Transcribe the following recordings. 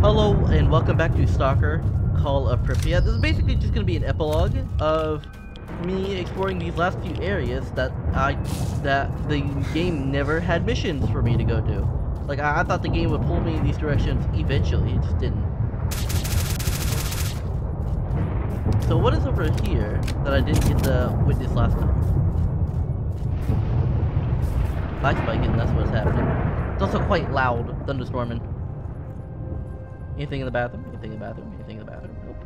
Hello and welcome back to Stalker Call of Pripyat. This is basically just going to be an epilogue of me exploring these last few areas that the game never had missions for me to go do. Like, I thought the game would pull me in these directions eventually, it just didn't. So what is over here that I didn't get to witness last time? Bike's biking, that's what's happening. It's also quite loud, thunderstorming. Anything in the bathroom? Anything in the bathroom? Anything in the bathroom? Nope.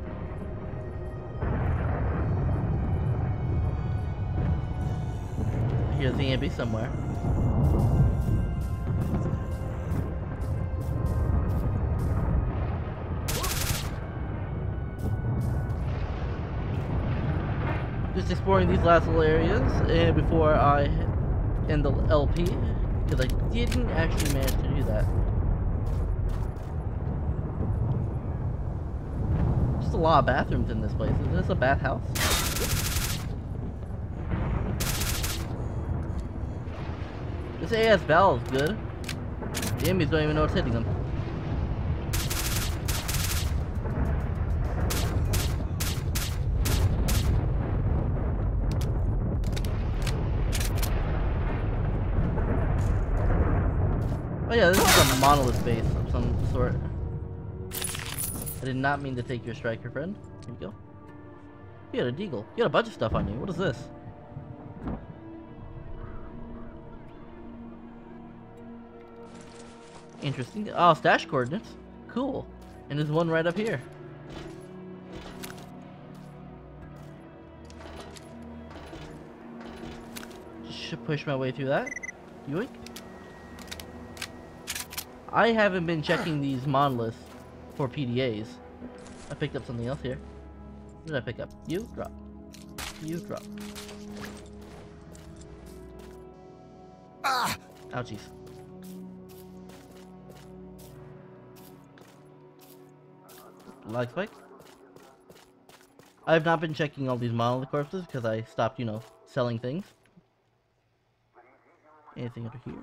Here's the ambi somewhere. Just exploring these last little areas and before I end the LP, because I didn't actually manage to do that. There's a lot of bathrooms in this place. Is this a bathhouse? This AS Val is good. The enemies don't even know what's hitting them. Oh yeah, this is a monolith base of some sort. I did not mean to take your striker, friend. Here you go. You got a deagle. You got a bunch of stuff on you. What is this? Interesting. Oh, stash coordinates. Cool. And there's one right up here. Should push my way through that. Yoink. I haven't been checking these monoliths for PDAs. I picked up something else here. What did I pick up? You drop. You drop. Ah! Ouchies. Lag spike. I've not been checking all these monolith corpses because I stopped, you know, selling things. Anything over here?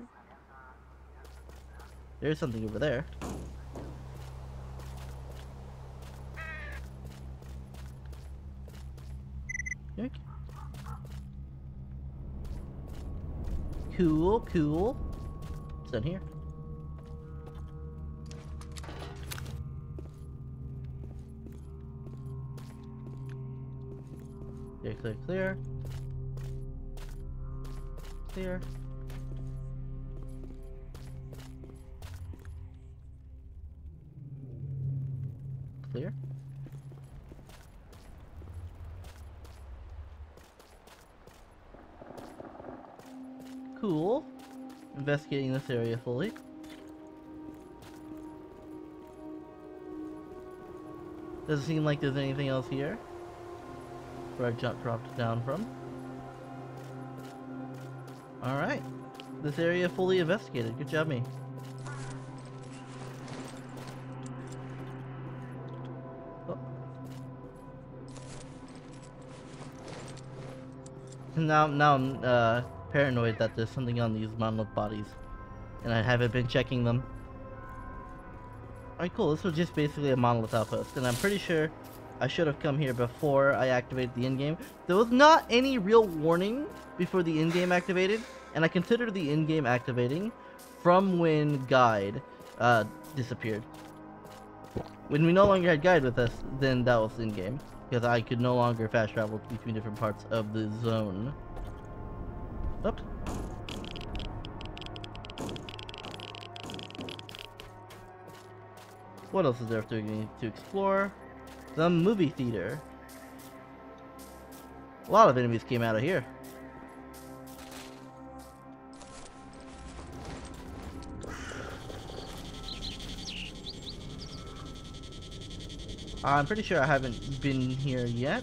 There's something over there. Cool, cool. It's down here. Clear, clear, clear. Clear. Clear. Cool. Investigating this area fully. Doesn't seem like there's anything else here where I dropped down from. Alright. This area fully investigated. Good job, me. Oh. Now I'm, paranoid that there's something on these monolith bodies and I haven't been checking them. Alright, cool. This was just basically a monolith outpost and I'm pretty sure I should have come here before I activated the endgame. There was not any real warning before the endgame activated, and I considered the endgame activating from when Guide disappeared. When we no longer had Guide with us, then that was endgame, because I could no longer fast travel between different parts of the zone. Oops. What else is there to explore? The movie theater. A lot of enemies came out of here. I'm pretty sure I haven't been here yet.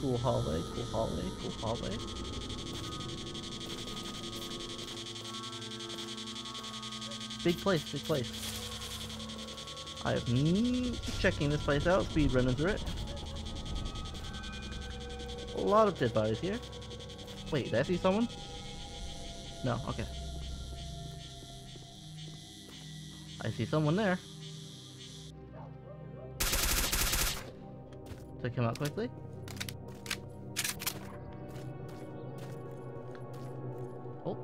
Cool hallway, cool hallway, cool hallway. Big place, big place. I have been checking this place out, speed running through it. A lot of dead bodies here. Wait, did I see someone? No, okay. I see someone there. Took him out quickly. Oh.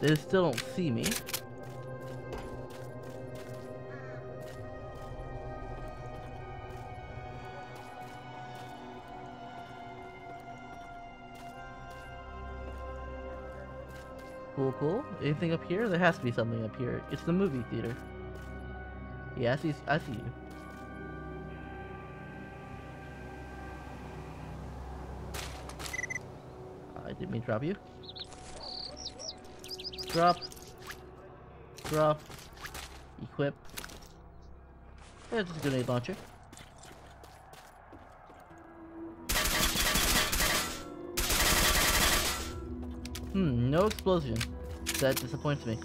They still don't see me. Cool, cool. Anything up here? There has to be something up here. It's the movie theater. Yeah, I see you. I didn't mean to drop you. Drop. Drop. Equip. There's just a grenade launcher. Hmm, no explosion. That disappoints me.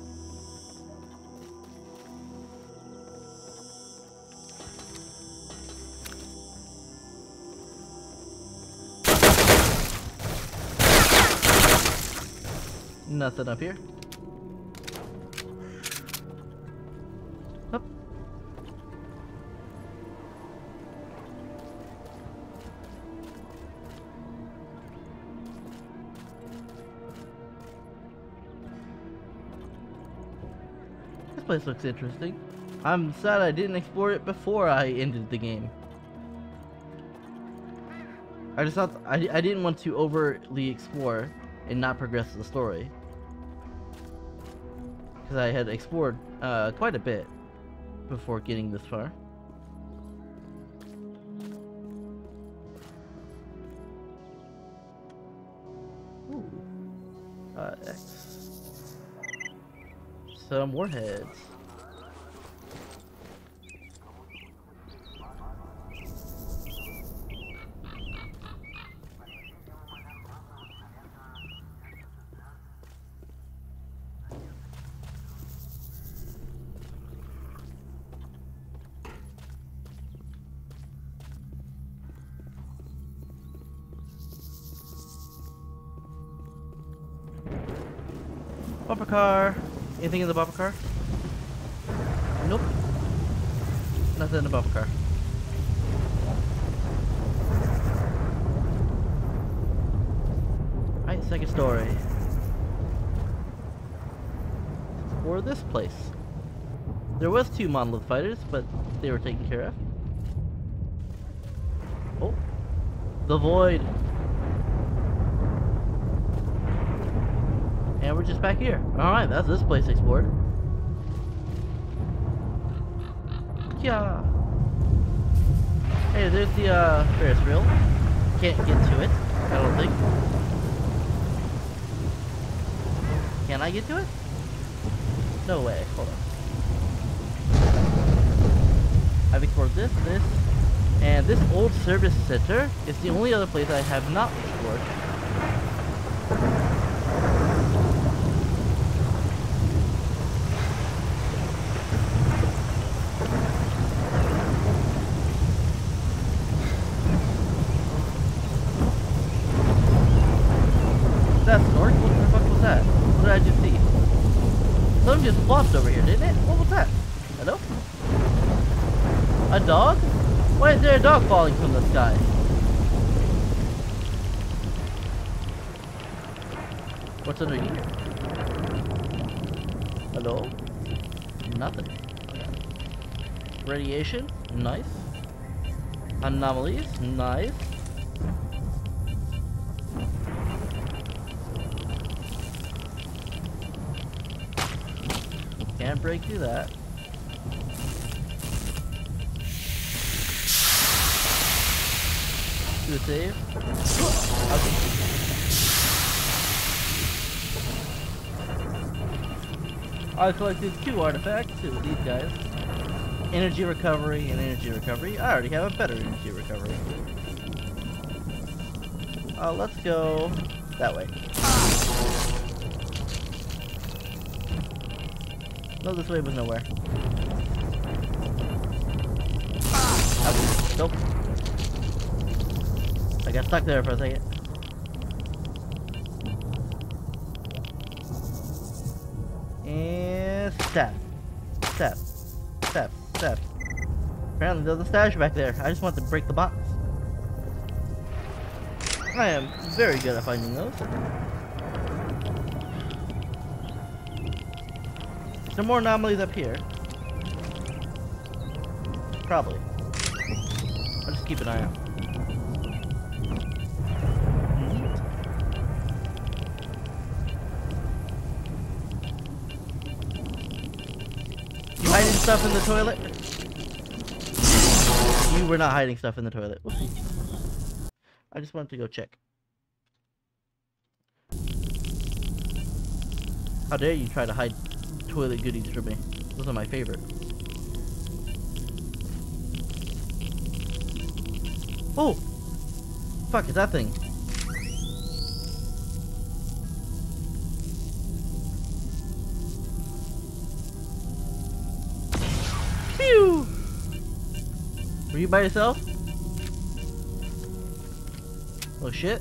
Nothing up here. Up. This place looks interesting. I'm sad I didn't explore it before I ended the game. I just thought I didn't want to overly explore and not progress the story. I had explored quite a bit before getting this far. Ooh. X. Some warheads. Bumper car. Anything in the bumper car? Nope. Nothing in the bumper car. Alright, second story. Or this place. There was 2 monolith fighters, but they were taken care of. Oh. The void. And we're just back here. Alright, that's this place explored. Yeah. Hey, there's the Ferris wheel. Can't get to it, I don't think. Can I get to it? No way, hold on. I've explored this, and this old service center is the only other place I have not explored. Dog falling from the sky. What's under here? Hello? Nothing. Okay. Radiation? Nice. Anomalies? Nice. Can't break through that. To save. Okay. I collected 2 artifacts, 2 of these guys. Energy recovery and energy recovery. I already have a better energy recovery. Let's go that way. No, this way was nowhere. Okay. Nope. I I got stuck there for a second. And step. Step. Step. Step. Apparently there's a stash back there. I just want to break the box. I am very good at finding those. There are more anomalies up here. Probably. I'll just keep an eye out. You hiding stuff in the toilet? You were not hiding stuff in the toilet. Whoopsie. I just wanted to go check. How dare you try to hide toilet goodies from me? Those are my favorite. Oh! Fuck, is that thing? Phew! Were you by yourself? Oh shit.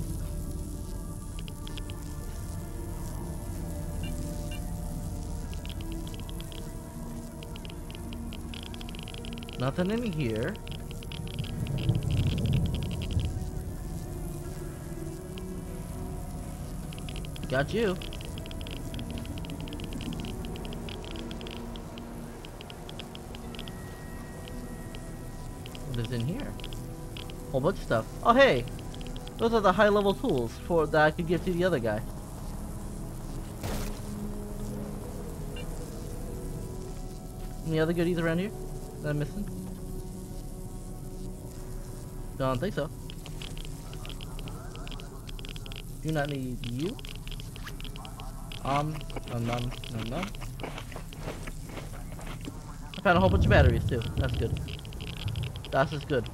Nothing in here. Got you. What is in here? Whole bunch of stuff. Oh hey! Those are the high level tools for that I could give to the other guy. Any other goodies around here that I'm missing? Don't think so. Do not need you. No. I found a whole bunch of batteries too. That's good. That's just good.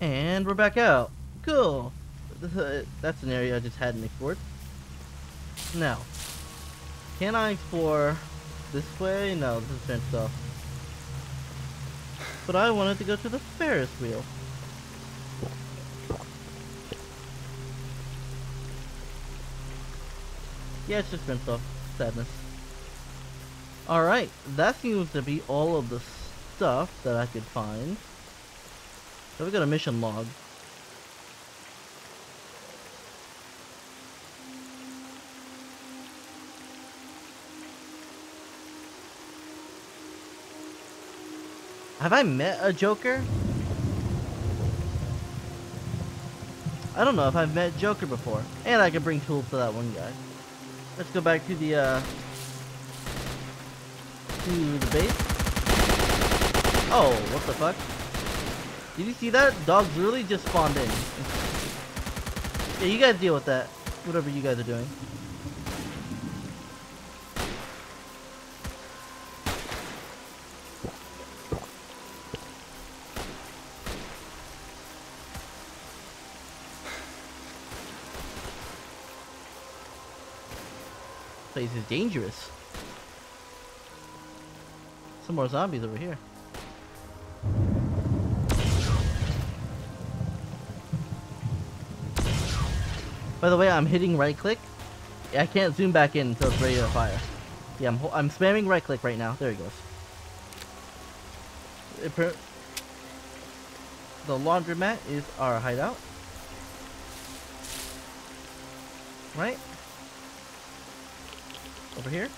And we're back out. Cool. That's an area I just hadn't explored. Now, can I explore this way? No, this is fenced off. But I wanted to go to the Ferris wheel. Yeah, it's just been so sadness. Alright, that seems to be all of the stuff that I could find. So we got a mission log. Have I met a Joker? I don't know if I've met Joker before. And I can bring tools to that one guy. Let's go back to the base. Oh, what the fuck? Did you see that? Dogs really just spawned in. Yeah, you guys deal with that. Whatever you guys are doing. This place is dangerous. Some more zombies over here. By the way, I'm hitting right click. I can't zoom back in until it's ready to fire. Yeah, I'm spamming right click right now. There it goes. The laundromat is our hideout. Right? Over here?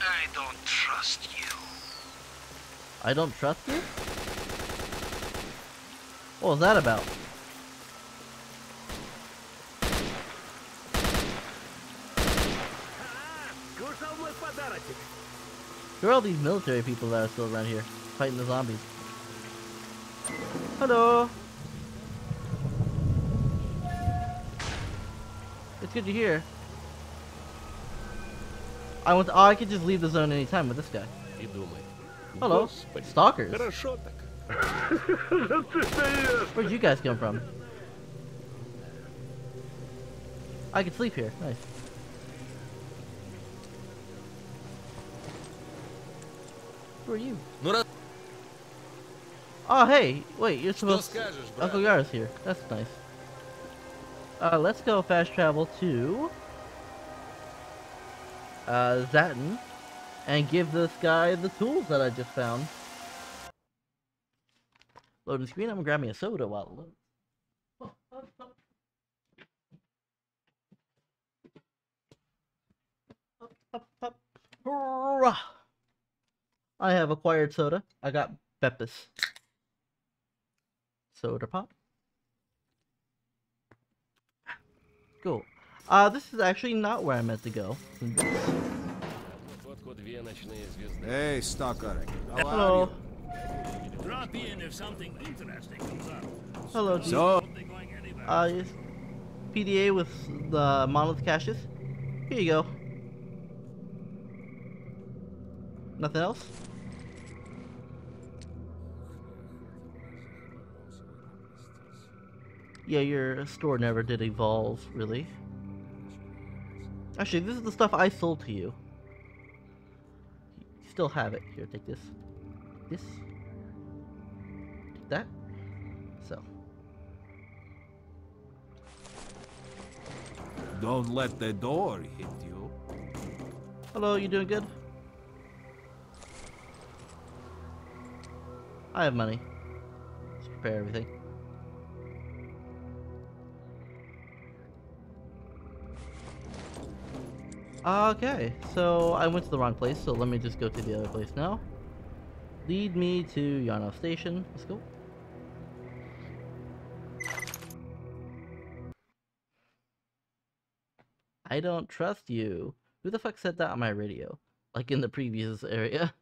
I don't trust you. I don't trust you? What was that about? There are all these military people that are still around here, fighting the zombies. Hello! It's good to hear. Oh, I could just leave the zone anytime with this guy. Hello, stalkers. Where'd you guys come from? I could sleep here. Nice. Who are you? Oh, hey, wait, you're supposed to... Uncle Yara's here. That's nice. Let's go fast travel to... Zatin. And give this guy the tools that I just found. Loading screen, I'm grabbing a soda while it loads. I have acquired soda. I got Beppis. Soda pop. Cool. This is actually not where I meant to go. Hey, Stalker. Hello. Drop in if something interesting comes up. Hello, dude. So, yes. PDA with the monolith caches. Here you go. Nothing else? Yeah, your store never did evolve, really. Actually, this is the stuff I sold to you. You still have it. Here, take this. This. Take that. So. Don't let the door hit you. Hello, you doing good? I have money. Let's prepare everything. Okay, so I went to the wrong place, so let me just go to the other place now. Lead me to Yanov Station. Let's go. I don't trust you. Who the fuck said that on my radio? Like in the previous area.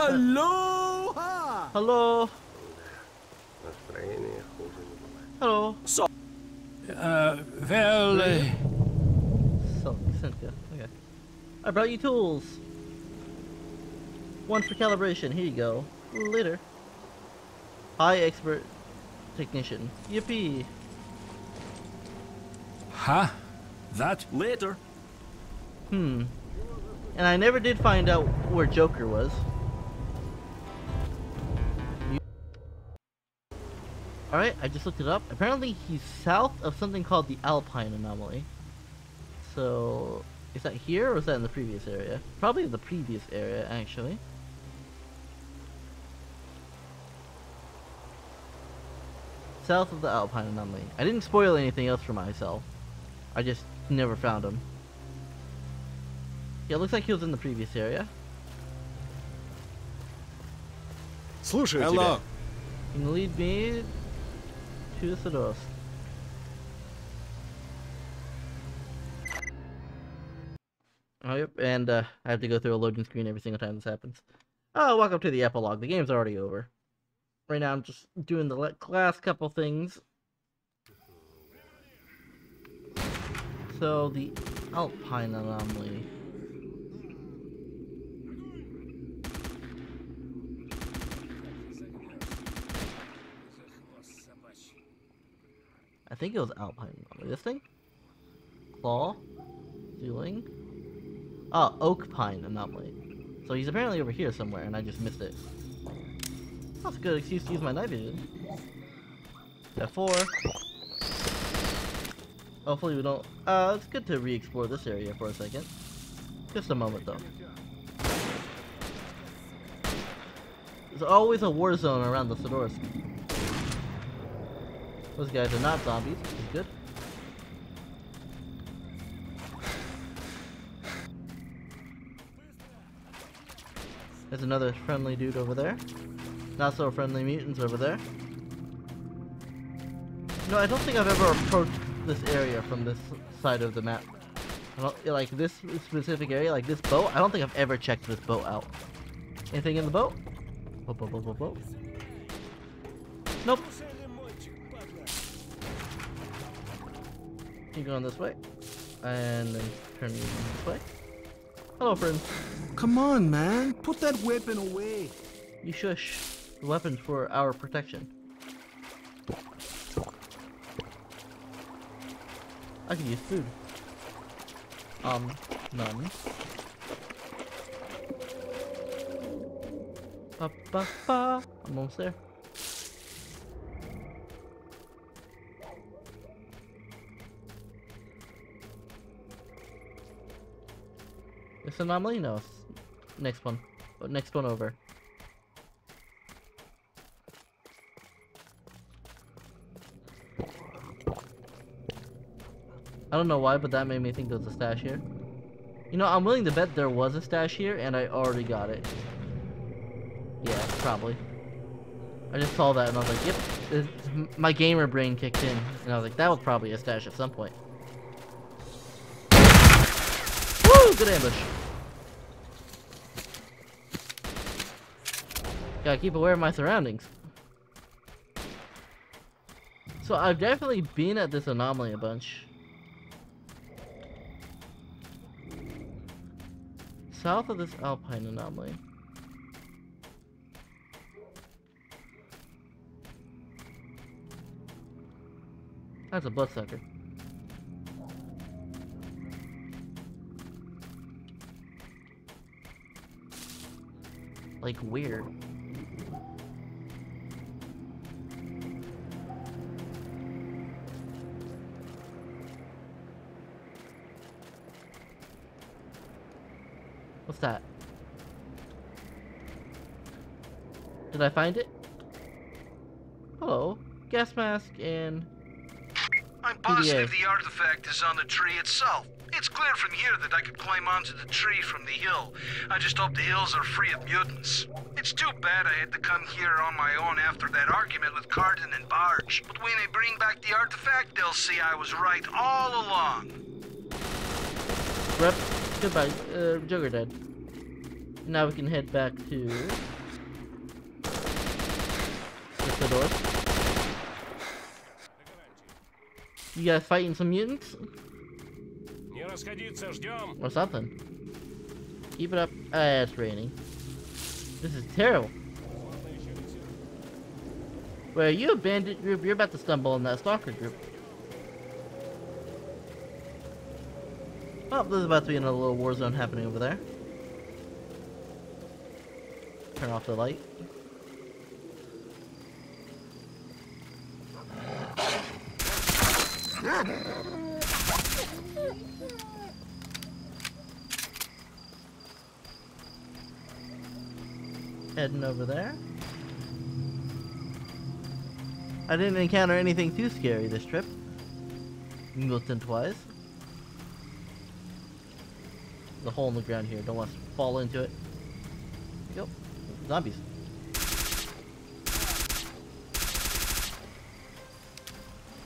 Aloha! Hello. Hello. So, well, so, okay. I brought you tools. One for calibration. Here you go. Later. High expert technician. Yippee. Huh? That later. Hmm. And I never did find out where Joker was. Alright, I just looked it up. Apparently he's south of something called the Alpine Anomaly. So, is that here or is that in the previous area? Probably the previous area, actually. South of the Alpine Anomaly. I didn't spoil anything else for myself. I just never found him. Yeah, it looks like he was in the previous area. Hello. You can lead me... to Sedoris. Oh, yep, and I have to go through a loading screen every single time this happens. Oh, welcome to the epilogue. The game's already over. Right now I'm just doing the last couple things. So, the Alpine Anomaly. I think it was Alpine. This thing? Claw? Ceiling? Oh, Oakpine Anomaly. So he's apparently over here somewhere and I just missed it. That's a good excuse to use my night vision. Got 4. Hopefully we don't... it's good to re-explore this area for a second. Just a moment though. There's always a war zone around the Sedoris. Those guys are not zombies, which is good. There's another friendly dude over there. Not so friendly mutants over there. No, I don't think I've ever approached this area from this side of the map. I don't, like this specific area, like this boat, I don't think I've ever checked this boat out. Anything in the boat? Boat. Nope. You're going this way. and then turn me into play. Hello, friend. Come on, man. Put that weapon away. You shush. The weapon's for our protection. I can use food. None. Ba, ba, ba. I'm almost there. This anomaly? No. Next one. Next one over. I don't know why, but that made me think there was a stash here. You know, I'm willing to bet there was a stash here, and I already got it. Yeah, probably. I just saw that, and I was like, yep. My gamer brain kicked in, and I was like, that was probably a stash at some point. Woo! Good ambush. Gotta keep aware of my surroundings. So I've definitely been at this anomaly a bunch. South of this Alpine Anomaly. That's a bloodsucker. Like, weird. What's that? Did I find it? Hello. Gas mask and... I'm positive PDA. The artifact is on the tree itself. It's clear from here that I could climb onto the tree from the hill. I just hope the hills are free of mutants. It's too bad I had to come here on my own after that argument with Cardan and Barge. But when they bring back the artifact, they'll see I was right all along. Rep. Goodbye, Juggerdead. Now we can head back to Sedoris. You guys fighting some mutants? Or something. Keep it up. Ah, it's raining. This is terrible. Well, you a bandit group, you're about to stumble on that stalker group. Oh, there's about to be another little war zone happening over there. Turn off the light. Heading over there. I didn't encounter anything too scary this trip. Militant twice. The hole in the ground here. Don't want to fall into it. Yep. Zombies.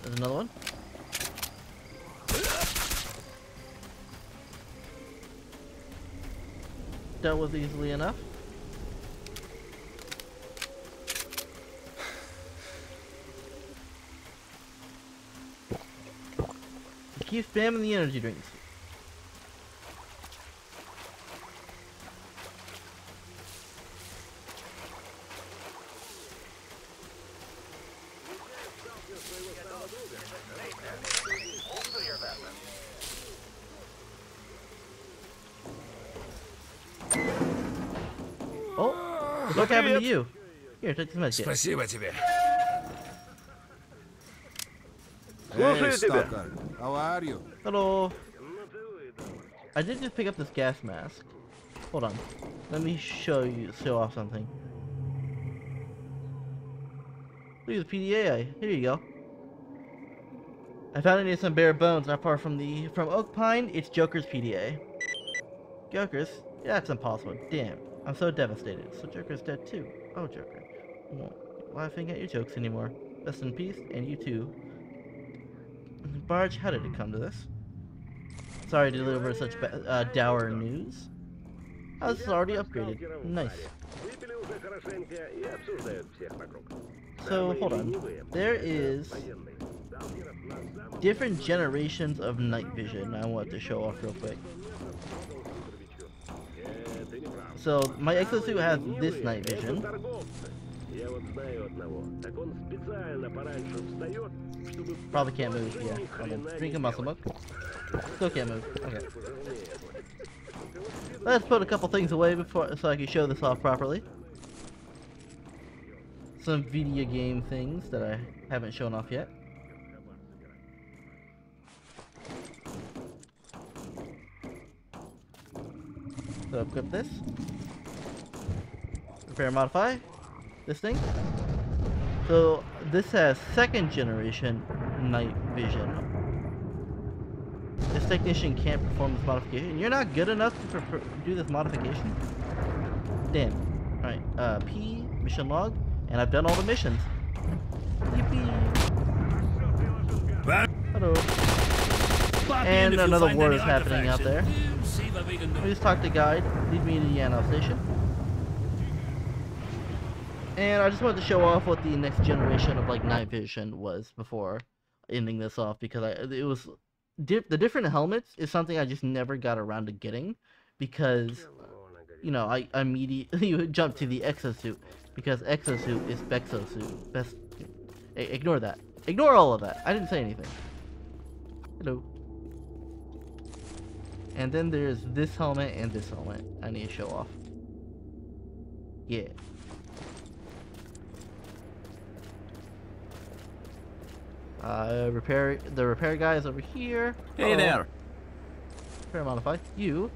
There's another one. Dealt with easily enough. Keep spamming the energy drinks. Oh, look happened to you. Here, take this medkit. Спасибо тебе. Hey, Stalker. How are you? Hello. I did just pick up this gas mask. Hold on. Let me show off something. Look at the PDA. Here you go. I found it in some bare bones not far from Oakpine. It's Joker's PDA. Joker's? Yeah, that's impossible. Damn. I'm so devastated. So Joker's dead too. Oh, Joker. I won't laughing at your jokes anymore. Rest in peace, and you too. Barge, how did it come to this? Sorry to deliver such dour news. House is already upgraded. Nice. So, hold on. There is... different generations of night vision. I want to show off real quick. So my exosuit has this night vision. Probably can't move, yeah. Drink a muscle milk. Still can't move. Okay. Let's put a couple things away before so I can show this off properly. Some video game things that I haven't shown off yet. So equip this. Repair and modify this thing. So this has second generation night vision. This technician can't perform this modification. You're not good enough to do this modification? Damn. Alright, P, mission log, and I've done all the missions. Yippee! Hello. And another war is happening out there. Let me just talk to Guide. Lead me to the Yano station. And I just wanted to show off what the next generation of like night vision was before ending this off, because it was the different helmets is something I just never got around to getting, because you know I immediately jumped to the exosuit, because exosuit is bexosuit. Best ignore that. Ignore all of that. I didn't say anything. Hello. And then there's this helmet and this helmet I need to show off. Yeah. The repair guy is over here. Hey there. Repair modify you.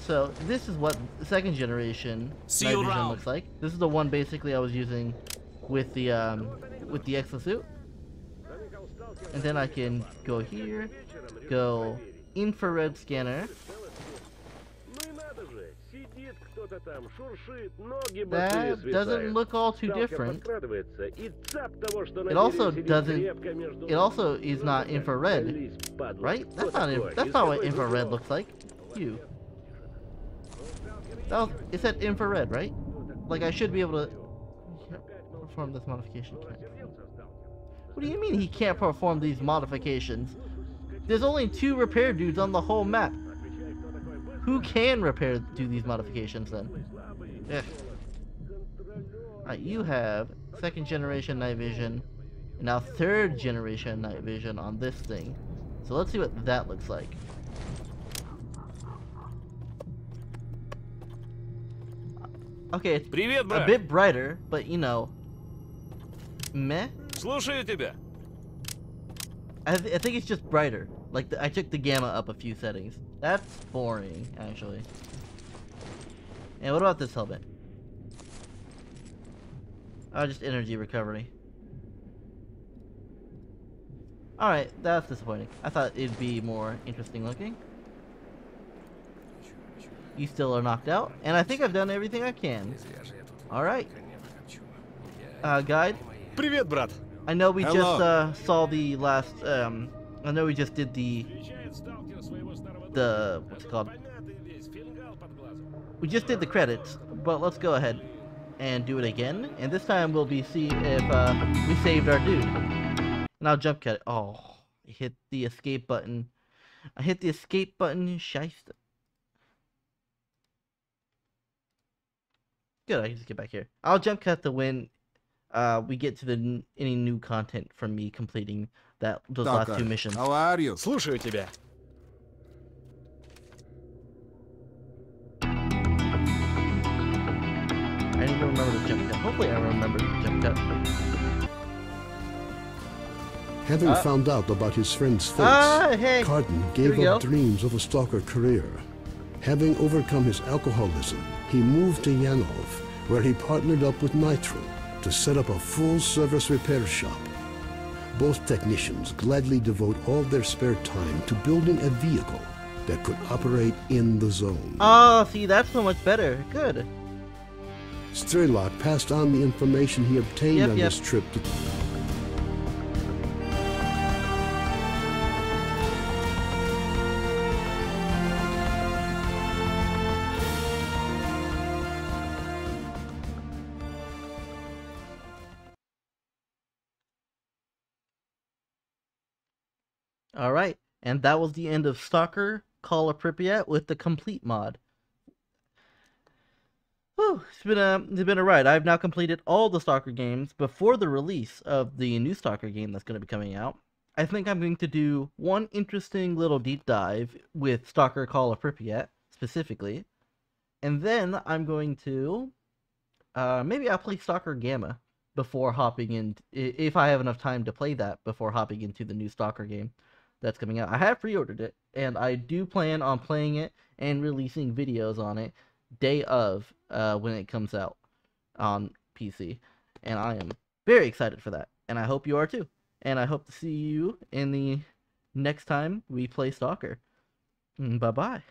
So this is what second generation night vision looks like. This is the one basically I was using with the exosuit. And then I can go here, go infrared scanner. That doesn't look all too different. It also is not infrared, right? That's not what infrared looks like. You. It said infrared, right? Like I should be able to perform this modification. What do you mean he can't perform these modifications? There's only 2 repair dudes on the whole map. Who can do these modifications then? Ugh. Alright, you have second generation night vision, and now third generation night vision on this thing. So let's see what that looks like. Okay, it's a bit brighter, but you know, meh. I think it's just brighter. Like, I took the gamma up a few settings. That's boring, actually. And what about this helmet? Oh, just energy recovery. Alright, that's disappointing. I thought it'd be more interesting looking. You still are knocked out, and I think I've done everything I can. Alright. Guide? Привет, брат. I know we just saw the last... I know we just did the what's it called? We just did the credits, but let's go ahead and do it again. And this time we'll be seeing if we saved our dude. And I'll jump cut it. Oh, I hit the escape button. I hit the escape button. Shyster. Good, I can just get back here. I'll jump cut the win. We get to any new content from me completing those last 2 missions. How are you? Слушаю тебя. I need to remember the jump cut. Hopefully, I remember the jump cut. Having found out about his friend's fate, Cardan gave up dreams of a stalker career. Having overcome his alcoholism, he moved to Yanov, where he partnered up with Nitro to set up a full-service repair shop. Both technicians gladly devote all their spare time to building a vehicle that could operate in the zone. Oh, see, that's so much better. Good. Strelok passed on the information he obtained on this trip to... Alright, and that was the end of Stalker Call of Pripyat with the complete mod. Whew, it's been a ride. I've now completed all the Stalker games before the release of the new Stalker game that's going to be coming out. I think I'm going to do one interesting little deep dive with Stalker Call of Pripyat, specifically. And then I'm going to... maybe I'll play Stalker Gamma before hopping in... If I have enough time to play that before hopping into the new Stalker game that's coming out. I have pre-ordered it, and I do plan on playing it and releasing videos on it day of when it comes out on PC. And I am very excited for that, and I hope you are too. And I hope to see you in the next time we play Stalker. Bye-bye.